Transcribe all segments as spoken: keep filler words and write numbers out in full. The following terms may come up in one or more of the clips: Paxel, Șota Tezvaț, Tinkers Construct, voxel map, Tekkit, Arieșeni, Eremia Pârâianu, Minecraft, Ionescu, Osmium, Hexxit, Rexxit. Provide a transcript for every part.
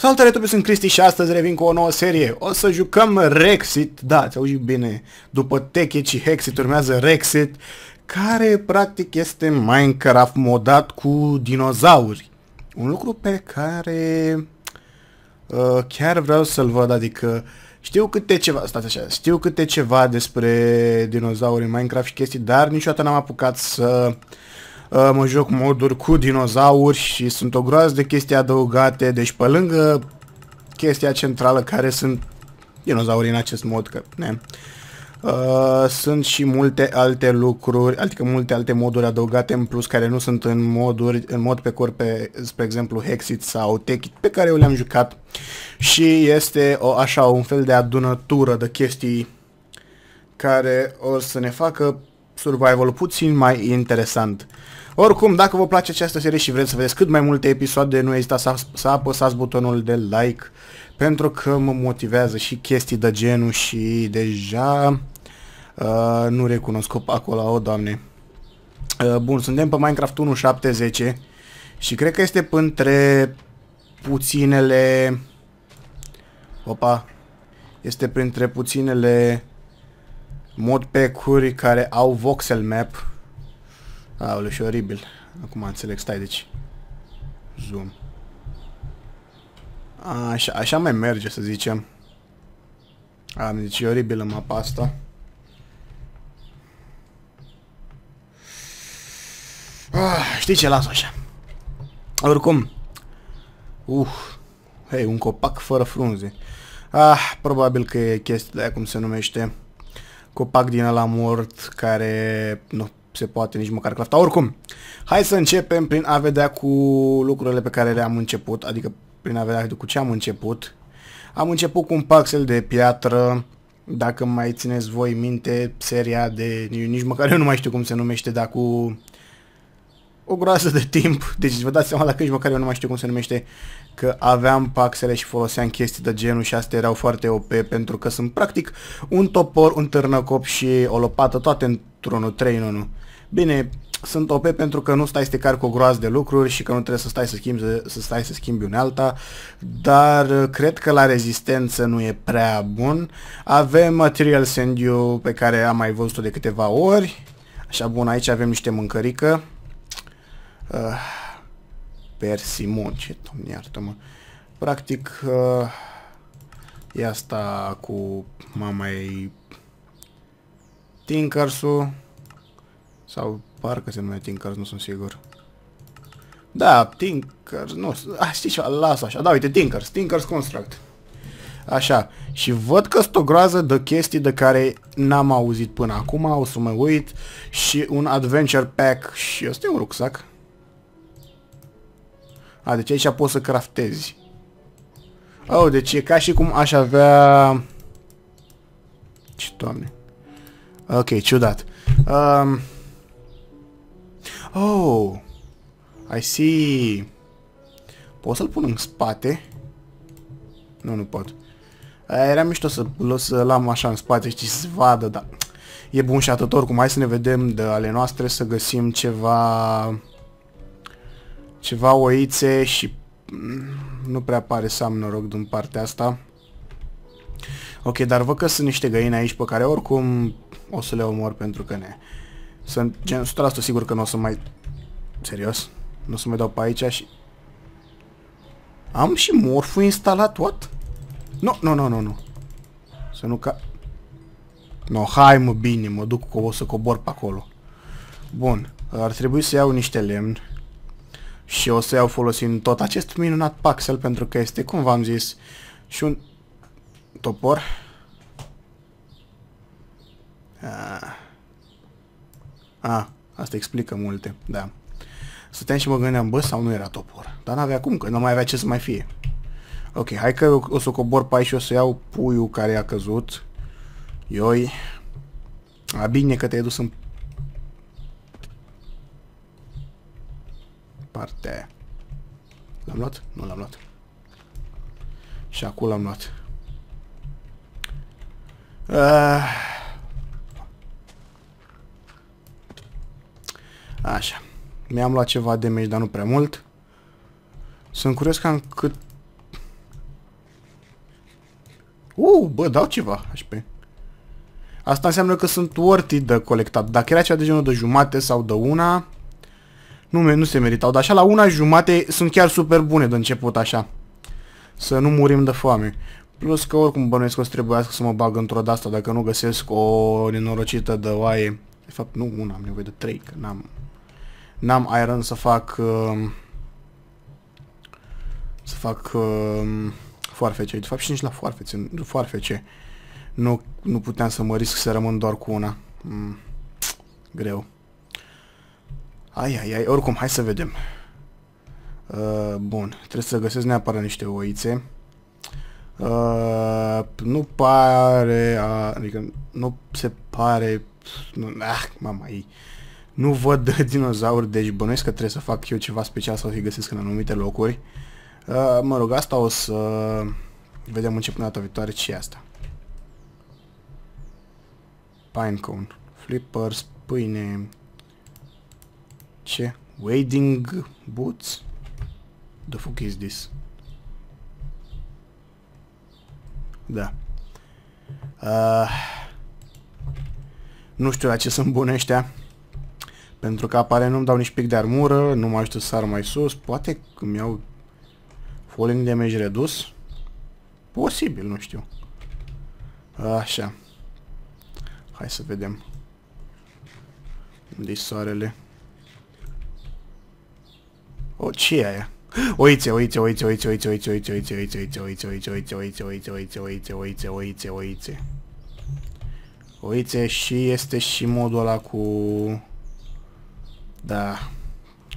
Salutare, toți sunt Cristi și astăzi revin cu o nouă serie. O să jucăm Rexxit. Da, ți-au auzit bine. După Tekkit și Hexxit urmează Rexxit, care practic este Minecraft modat cu dinozauri. Un lucru pe care uh, chiar vreau să-l văd, adică știu câte ceva, stați așa, știu câte ceva despre dinozauri în Minecraft și chestii, dar niciodată n-am apucat să mă joc moduri cu dinozauri și sunt o groază de chestii adăugate. Deci pe lângă chestia centrală care sunt dinozauri în acest mod, că ne, uh, sunt și multe alte lucruri, adică multe alte moduri adăugate în plus care nu sunt în moduri, în mod pe corp, pe, spre exemplu Hexxit sau Tekkit, pe care eu le-am jucat, și este o, așa un fel de adunătură de chestii care o să ne facă survival puțin mai interesant. Oricum, dacă vă place această serie și vreți să vedeți cât mai multe episoade, nu ezitați să, să apăsați butonul de like, pentru că mă motivează și chestii de genul și deja uh, nu recunosc acolo, o oh, doamne. Uh, bun, suntem pe Minecraft unu punct șaptezeci și cred că este printre puținele... Opa! Este printre puținele modpack-uri care au voxel map. Aoleu, și oribil. Acum înțeleg, stai, deci zoom. A, așa, așa mai merge, să zicem. A, deci e oribilă mapa asta. A, știi ce, las-o așa. Oricum. Uf. Hei, un copac fără frunze. Ah, probabil că e chestia de aia, cum se numește, copac din ăla mort, care nu se poate nici măcar crafta. Oricum, hai să începem prin a vedea cu lucrurile pe care le-am început, adică prin a vedea cu ce am început. Am început cu un pixel de piatră, dacă mai țineți voi minte seria de... nici măcar eu nu mai știu cum se numește, dar cu o groază de timp, deci vă dați seama, dacă nici măcar eu nu mai știu cum se numește, că aveam paxele și foloseam chestii de genul și astea erau foarte O P, pentru că sunt practic un topor, un târnăcop și o lopată, toate într-unul, trei în unul. Bine, sunt O P pentru că nu stai să te cari cu o groază de lucruri și că nu trebuie să stai să schimbi, să stai să schimbi unealta, dar cred că la rezistență nu e prea bun. Avem Material Sandiu pe care am mai văzut-o de câteva ori. Așa, bun, aici avem niște mâncărică. Uh, persimon, ce domne iartă, mă. Practic uh, e asta cu mamei Tinkers-ul, sau parcă se numește Tinkers, nu sunt sigur. Da, Tinkers, nu, ah, știi ce, las așa, da, uite, Tinkers, Tinkers Construct. Așa, și văd că sunt o groază de chestii de care n-am auzit până acum, o să mă uit, și un Adventure Pack, și ăsta e un rucsac. A, deci aici poți să craftezi. Oh, deci e ca și cum aș avea... Ce doamne. Ok, ciudat. Um... Oh, I see. Pot să-l pun în spate? Nu, nu pot. Era mișto să-l am așa în spate, știi, să vadă, dar... E bun și atât. Oricum, hai să ne vedem de ale noastre, să găsim ceva... Ceva oițe și nu prea pare să am noroc din partea asta. Ok, dar văd că sunt niște găini aici pe care oricum o să le omor, pentru că ne... Sunt gen o sută la sută sigur că nu o să mai... Serios? Nu o să mai dau pe aici și... Am și morful instalat, what? Nu, nu, nu, nu, nu. Să nu ca... No, hai mă, bine, mă duc, o să cobor pe acolo. Bun, ar trebui să iau niște lemn. Și o să iau folosind tot acest minunat paxel, pentru că este, cum v-am zis, și un topor. Ah. Ah, asta explică multe, da. Stăteam și mă gândeam, bă, sau nu era topor? Dar n-avea cum, că nu mai avea ce să mai fie. Ok, hai că o să cobor pe aici și o să iau puiul care a căzut. Ioi. A, bine că te-ai dus în... partea aia. L-am luat? Nu l-am luat. Și acum l-am luat. Uh. Așa. Mi-am luat ceva de meci, dar nu prea mult. Sunt curios cam cât... Uh, bă, dau ceva H P. Asta înseamnă că sunt worthy de colectat. Dacă era cea de genul de jumate sau de una, nu, nu se meritau. Dar așa la una jumate sunt chiar super bune de început așa. Să nu murim de foame. Plus că oricum bănuiesc că o să trebuiască să mă bag într-o de asta dacă nu găsesc o nenorocită de oaie. De fapt nu una, am nevoie de trei, că n-am n-am iron să fac uh, să fac uh, foarfece. De fapt și nici la foarfece, foarfece. Nu, nu puteam să mă risc să rămân doar cu una. Mm. Greu. Ai, ai, ai. Oricum, hai să vedem. Uh, bun. Trebuie să găsesc neapărat niște oițe. Uh, nu pare... A, adică nu se pare... Nu, ah, mama ei. Nu văd dinozauri, deci bănuiesc că trebuie să fac eu ceva special sau să-i găsesc în anumite locuri. Uh, mă rog, asta o să... Vedem începând data viitoare ce e asta. Pinecone, flippers, pâine, ce? Wading boots? The fuck is this? Da. Uh, nu știu la ce sunt bune ăștia. Pentru că apare nu-mi dau nici pic de armură, nu mă ajută să sar mai sus. Poate că mi-au falling damage redus. Posibil, nu știu. Așa. Hai să vedem. Unde-i soarele? O, ce e aia? Oițe, oițe, oițe, oițe, oițe, oițe, oițe, oițe, oițe, oițe, oițe, oițe, oițe, oițe, oițe, oițe, oițe, oițe, oițe. Oițe și este și modul ăla cu... Da.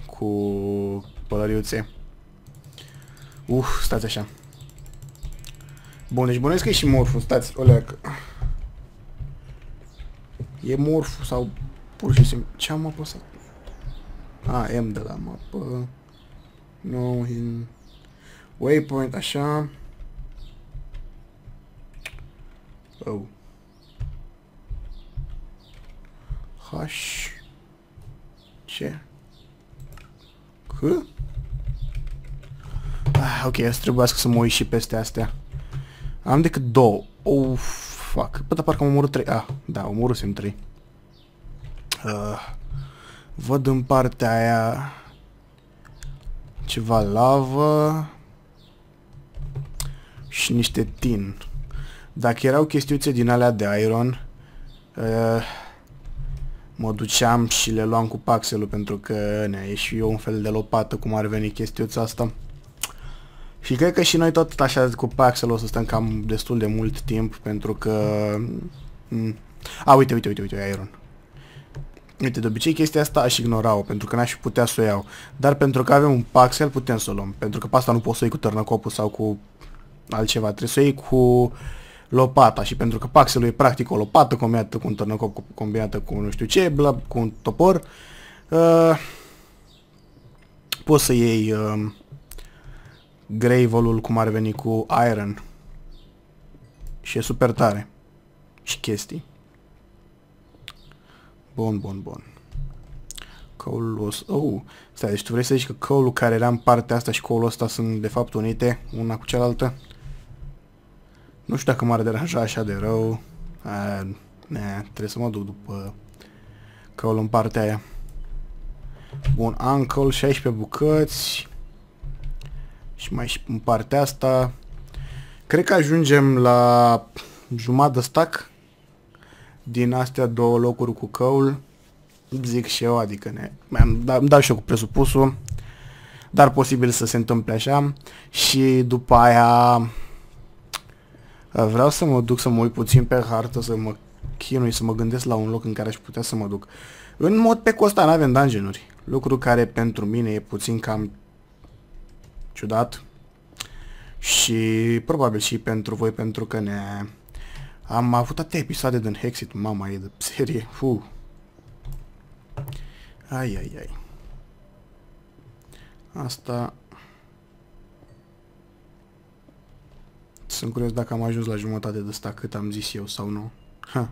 Cu pălăriuțe. Uf, stați așa. Bun, deci bănuiesc că e și morful, stați, oleacă. E morf sau pur și simplu. Ce am apăsat? A, M de la mapă. No, in waypoint, așa. Oh. H. Ce? H? Ah, ok, azi trebuiască să mă uit și peste astea. Am decât două. Oh, fuck. Bă, dar parcă am omorât trei. Ah, da, omorâsem trei. Uh, văd în partea aia ceva lavă și niște tin. Dacă erau chestiuțe din alea de iron, uh, mă duceam și le luam cu paxelul pentru că ne-a ieșit eu un fel de lopată cum ar veni chestiuța asta. Și cred că și noi tot așa cu Paxel o să stăm cam destul de mult timp pentru că... A, uite, uite, uite, uite, iron. Uite, de obicei chestia asta aș ignora-o pentru că n-aș putea să o iau. Dar pentru că avem un Paxel putem să o luăm. Pentru că pe asta nu poți să o iei cu târnăcopul sau cu altceva. Trebuie să o iei cu lopata și pentru că Paxelul e practic o lopată combinată cu un târnăcop, combinată cu nu știu ce, bla, cu un topor. Uh, poți să iei... Uh, Gravelul cum ar veni cu iron. Și e super tare. Și chestii. Bun, bun, bun. Coalul ăsta... Oh! Stai, deci tu vrei să zici că coalul care era în partea asta și coalul ăsta sunt de fapt unite una cu cealaltă? Nu știu dacă m-ar deranja așa de rău. A, ne, trebuie să mă duc după coalul în partea aia. Bun, am coal șaisprezece bucăți. Și mai și în partea asta. Cred că ajungem la jumătate stack din astea două locuri cu coal. Zic și eu, adică ne, îmi dau și eu cu presupusul. Dar posibil să se întâmple așa. Și după aia vreau să mă duc să mă uit puțin pe hartă, să mă chinui, să mă gândesc la un loc în care aș putea să mă duc. În mod pe costa n-avem dungeon-uri. Lucru care pentru mine e puțin cam ciudat și probabil și pentru voi pentru că ne am avut atâtea episoade din Hexxit, mama e de serie. Fu. Ai, ai, ai. Asta sunt curios dacă am ajuns la jumătate de asta cât am zis eu sau nu. Ha.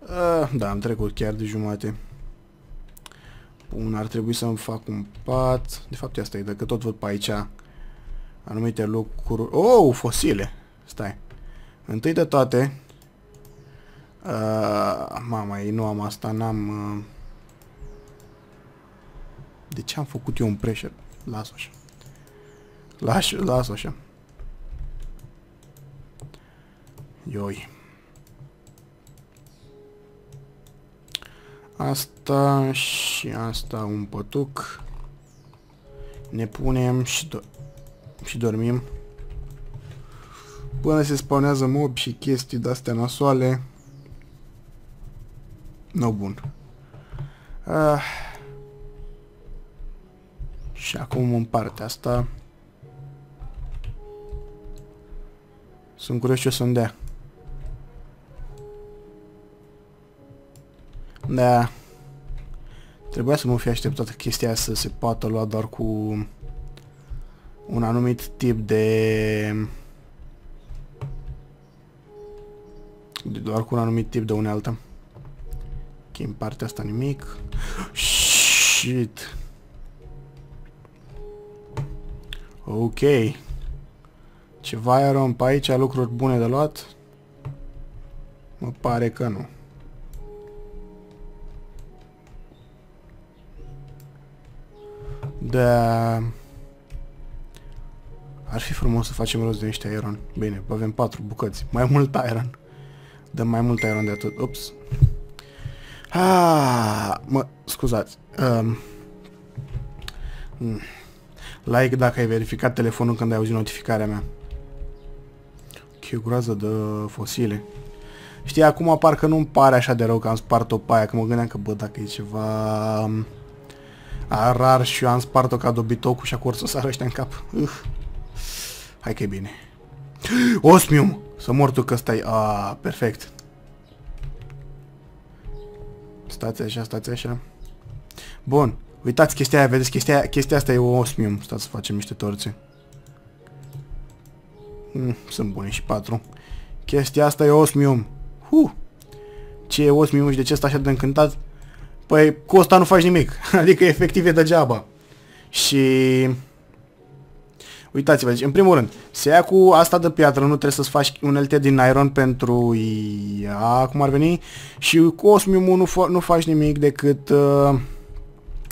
Uh, da, am trecut chiar de jumate. Bun, ar trebui să-mi fac un pat. De fapt, asta e, dacă tot văd pe aici anumite locuri... Oh, fosile! Stai. Întâi de toate, uh, mama, ei nu am asta, n-am... Uh, de ce am făcut eu un pressure? Las-o așa. Las-o las așa. Ioi. Asta și asta, un pătuc. Ne punem și, do și dormim. Până se spawnează mobi și chestii de-astea nasoale. No, bun. Ah. Și acum în partea asta. Sunt curios ce o să-mi dea. Da. Trebuia să mă fi așteptat chestia să se poată lua doar cu un anumit tip de... Doar cu un anumit tip de unealtă. Ok, în partea asta nimic. Shit. Ok. Ceva eram pe aici, lucruri bune de luat? Mă pare că nu. Da. Ar fi frumos să facem rost de niște iron. Bine, avem patru bucăți. Mai mult iron. Dăm mai mult iron de atât. Ups. Ah, mă, scuzați. Um. Like dacă ai verificat telefonul când ai auzit notificarea mea. Ce groază de fosile. Știi, acum parcă nu-mi pare așa de rău că am spart-o pe aia, că mă gândeam că, bă, dacă e ceva... A, rar și eu am spart-o ca dobitocul și acolo să sară ăștia în cap. Uf. Hai că e bine. Osmium! Să mor tu că stai... A, perfect. Stați așa, stați așa. Bun. Uitați chestia aia, vedeți? Chestia, aia, chestia asta e osmium. Stați să facem niște torțe. Mm, sunt bune și patru. Chestia asta e osmium. Huh. Ce e osmium și de ce stai așa de încântat? Păi cu ăsta nu faci nimic. Adică efectiv e degeaba. Și... Uitați-vă, deci, în primul rând, se ia cu asta de piatră, nu trebuie să-ți faci unelte din iron pentru ea, cum ar veni. Și cu osmiumul nu, fa nu faci nimic decât... Uh...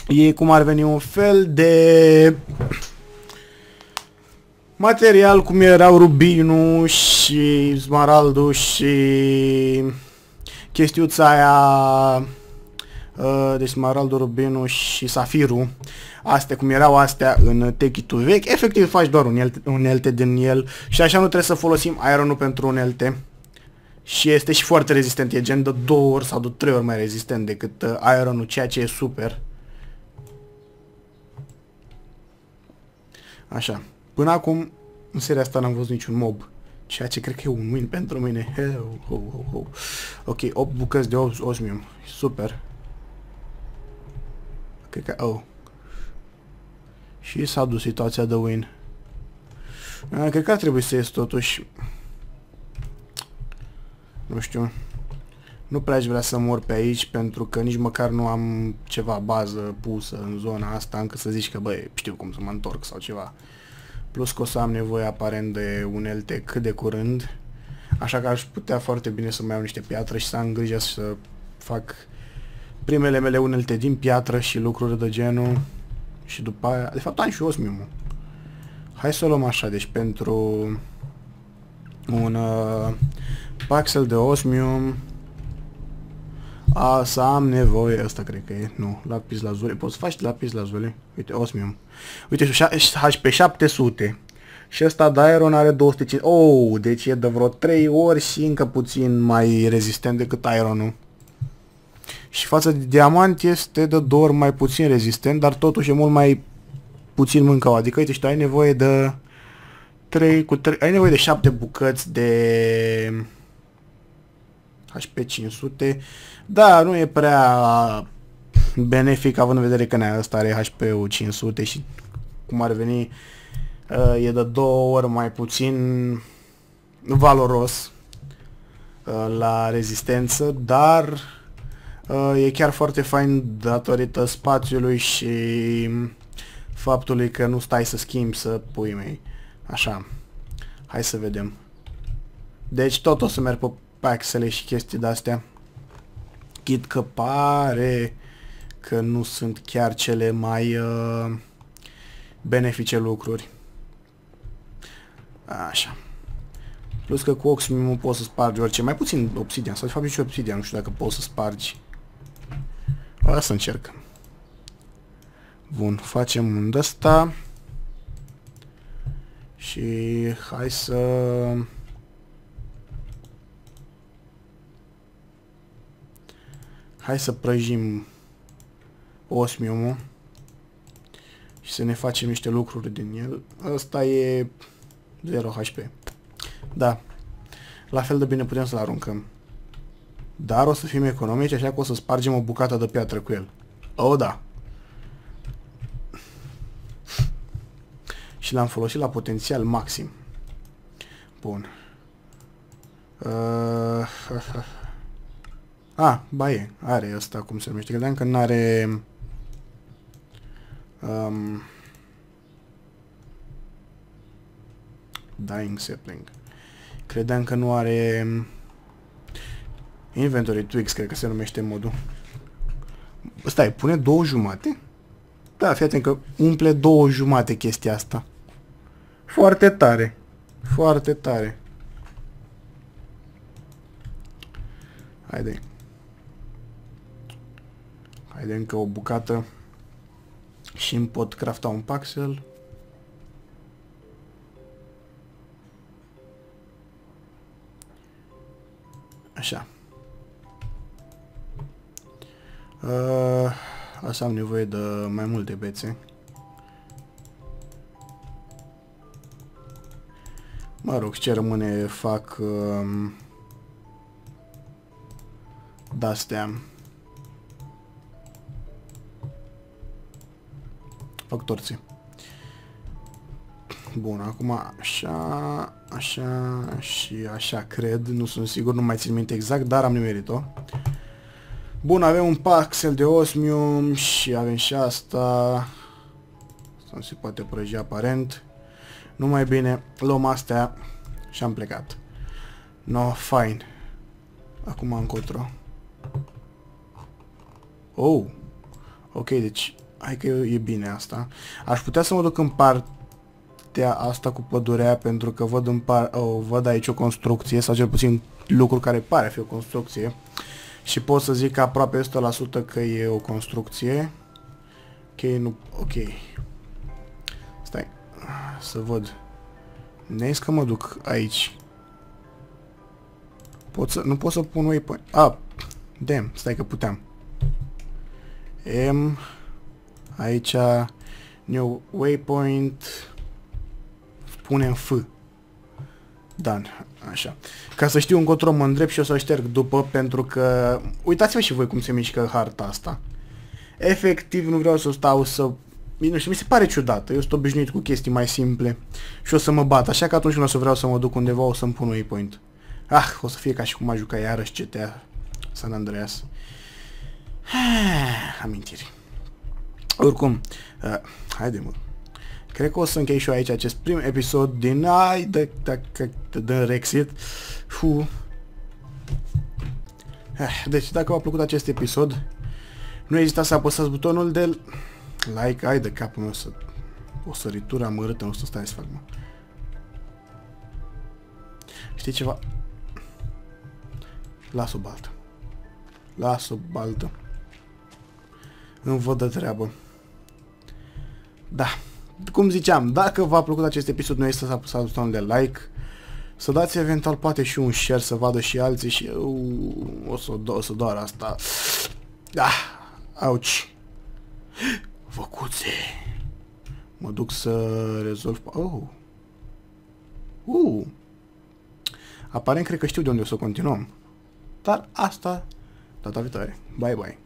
E cum ar veni un fel de material cum erau rubinul și smaraldul și chestiuța aia, deci smaraldul, rubinul și safirul, astea cum erau astea în Tekkit-ul vechi, efectiv faci doar unelte, unelte din el și așa nu trebuie să folosim ironul pentru unelte. Și este și foarte rezistent, e gen de două ori sau de trei ori mai rezistent decât ironul, ceea ce e super. Așa, până acum în seria asta n-am văzut niciun mob, ceea ce cred că e un win pentru mine. Heu, ho, ho, ho. Ok, opt bucăți de osmium, super. Cred că, oh. Și s-a dus situația de win. A, cred că ar trebui să ies totuși. Nu știu. Nu prea aș vrea să mor pe aici pentru că nici măcar nu am ceva bază pusă în zona asta încât să zici că, băi, știu cum să mă întorc sau ceva. Plus că o să am nevoie aparent de unelte cât de curând, așa că aș putea foarte bine să mai iau niște piatră și să am grijă să fac primele mele unelte din piatră și lucruri de genul. Și după aia... De fapt am și osmiumul. Hai să o luăm așa, deci pentru un uh, voxel de osmium... A, să am nevoie, asta cred că e, nu, lapis lazuli, poți să faci lapis lazuli, uite, osmium, uite, H P șapte sute, și ăsta de iron are două sute cincizeci, oh, deci e de vreo trei ori și încă puțin mai rezistent decât ironul, și față de diamant este de două ori mai puțin rezistent, dar totuși e mult mai puțin mâncau, adică, uite, și tu ai nevoie de trei cu trei, ai nevoie de șapte bucăți de... H P cinci sute, da, nu e prea benefic având în vedere că nea, ăsta are H P-ul cinci sute și cum ar veni e de două ori mai puțin valoros la rezistență, dar e chiar foarte fain datorită spațiului și faptului că nu stai să schimbi, să pui mei. Așa, hai să vedem. Deci tot o să merg pe paxele și chestii de-astea. Chit că pare că nu sunt chiar cele mai uh, benefice lucruri. Așa. Plus că cu oxmium pot să spargi orice. Mai puțin obsidian. Sau de fapt nici obsidian. Nu știu dacă poți să spargi. O să încercăm. Bun. Facem un d-asta. Și hai să... Hai să prăjim osmiumul și să ne facem niște lucruri din el. Ăsta e zero H P. Da. La fel de bine putem să-l aruncăm. Dar o să fim economici, așa că o să spargem o bucată de piatră cu el. O, da. Și l-am folosit la potențial maxim. Bun. Uh, A, ba e, are asta cum se numește. Credeam că n-are... Um, dying sapling. Credeam că nu are... Inventory Twigs, cred că se numește modul. Stai, pune două jumate? Da, fii atent că umple două jumate chestia asta. Foarte tare. Foarte tare. Haide. Haide încă o bucată și îmi pot crafta un paxel. Așa. Uh, asta am nevoie de mai multe bețe. Mă rog, ce rămâne fac uh, de-astea. Fac torții. Bun, acum așa, așa și așa cred. Nu sunt sigur, nu mai țin minte exact, dar am nimerit-o. Bun, avem un paxel de osmium și avem și asta. Asta nu se poate prăji aparent. Nu mai bine, luăm astea și am plecat. No, fine. Acum încotro. Oh! Ok, deci... Hai că e bine asta. Aș putea să mă duc în partea asta cu pădurea, pentru că văd, în par oh, văd aici o construcție, sau cel puțin lucru care pare a fi o construcție. Și pot să zic că aproape o sută la sută că e o construcție. Ok, nu... Ok. Stai. Să văd. Nezi că mă duc aici. Pot să... Nu pot să pun waypoint. Ah! Damn! Stai că puteam. M... Aici, new waypoint, punem F. Dan, așa. Ca să știu încotro mă îndrept și o să o șterg după, pentru că... Uitați-vă și voi cum se mișcă harta asta. Efectiv, nu vreau să stau să... Nu știu, mi se pare ciudată. Eu sunt obișnuit cu chestii mai simple și o să mă bat. Așa că atunci când o să vreau să mă duc undeva, o să-mi pun waypoint. Ah, o să fie ca și cum aș juca iarăși C T A San Andreas. Amintiri. Oricum, uh, haide mă, cred că o să închei și eu aici acest prim episod din ai de, de, de, de, de Rexxit. Uh, deci dacă v-a plăcut acest episod, nu ezitați să apăsați butonul de like, ai de capul meu să... O săritură amărâtă, nu o să stai să fac, mă. Știi ceva? Las o baltă. Las o baltă. Nu văd de treabă. Da. Cum ziceam, dacă v-a plăcut acest episod, nu este să apăsați butonul de like. Să dați eventual poate și un share să vadă și alții și eu o să, o să doar asta. Da. Auci. Făcuțe. Mă duc să rezolv... Oh. Uh. Aparent cred că știu de unde o să continuăm. Dar asta data viitoare. Bye bye.